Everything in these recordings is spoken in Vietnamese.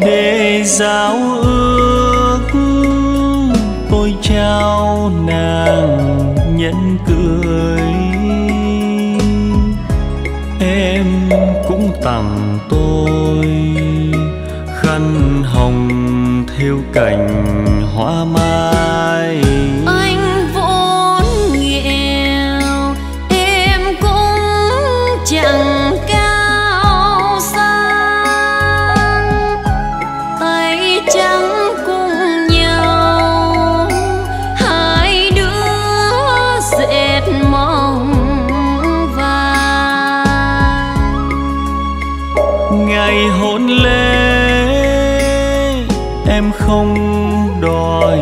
để giao ước tôi trao nàng nhẫn cưới, em cũng tặng tôi khăn hồng thêu cành hoa mai. Anh vốn nghèo, em cũng chẳng cao sang, tay trắng cùng nhau hai đứa dệt mộng vàng. Ngày hôn lễ em không đòi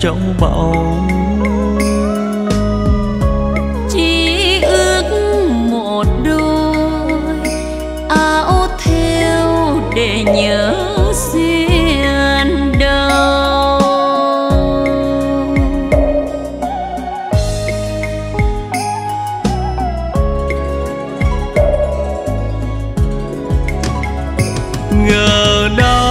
cháu báu, chỉ ước một đôi áo thêu để nhớ duyên đầu. Ngờ đâu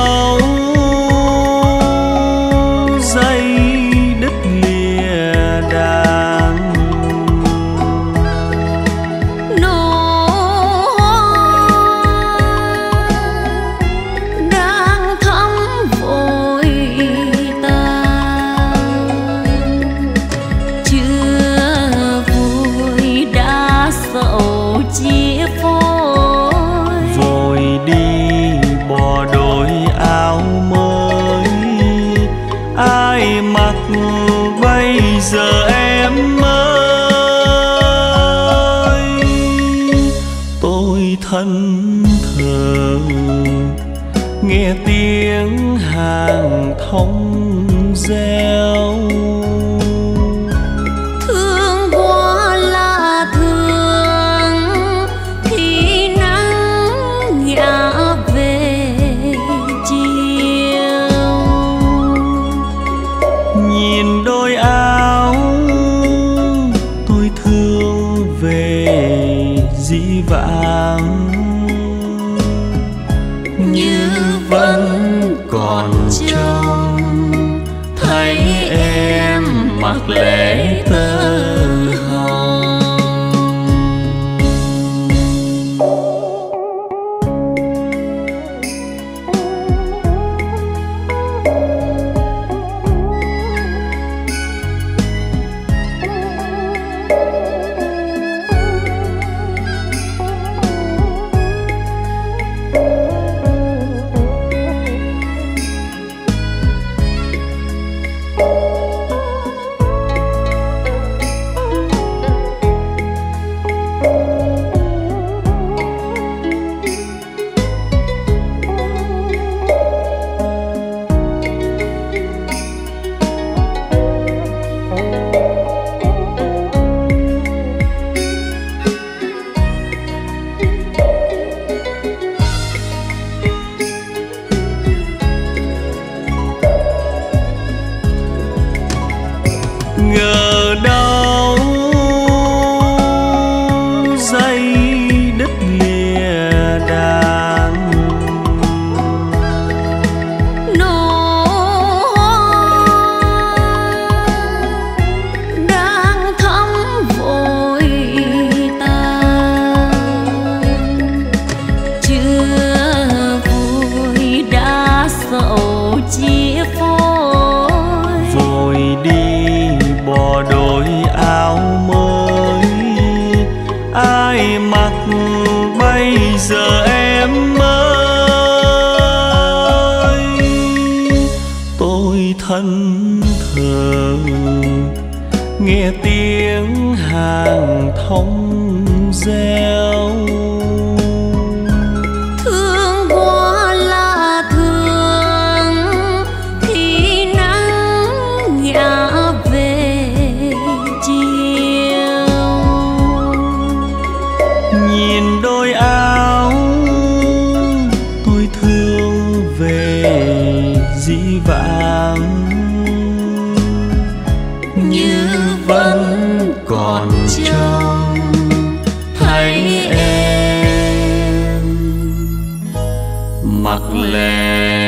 giờ em ơi, tôi thân thờ nghe tiếng hàng thông reo. Thương quá là thương thì nắng ngã về chiều, nhìn đôi ai dĩ vãng như vẫn còn trong thấy em mặc lễ tơ hồng. Ngờ đâu dây đứt lìa đàng, nụ hoa đang thắm vội tàn, chưa vui đã sầu chia phôi, vội đi bỏ đôi áo mới ai mặc bây giờ em ơi, tôi thân thờ nghe tiếng hàng thông reo. Dĩ vãng như vẫn còn trong thấy em mặc lệ.